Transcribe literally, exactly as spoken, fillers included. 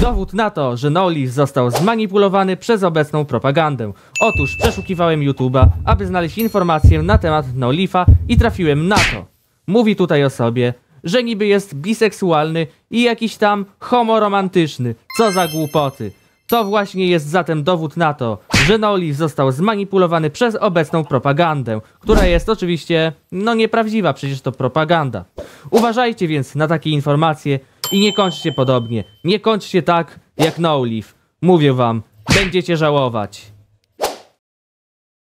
Dowód na to, że Nolif został zmanipulowany przez obecną propagandę. Otóż przeszukiwałem YouTube'a, aby znaleźć informację na temat Nolifa i trafiłem na to. Mówi tutaj o sobie, że niby jest biseksualny i jakiś tam homoromantyczny. Co za głupoty. To właśnie jest zatem dowód na to, że Nolif został zmanipulowany przez obecną propagandę, która jest oczywiście, no nieprawdziwa, przecież to propaganda. Uważajcie więc na takie informacje i nie kończcie podobnie, nie kończcie tak jak Nolif. Mówię wam, będziecie żałować.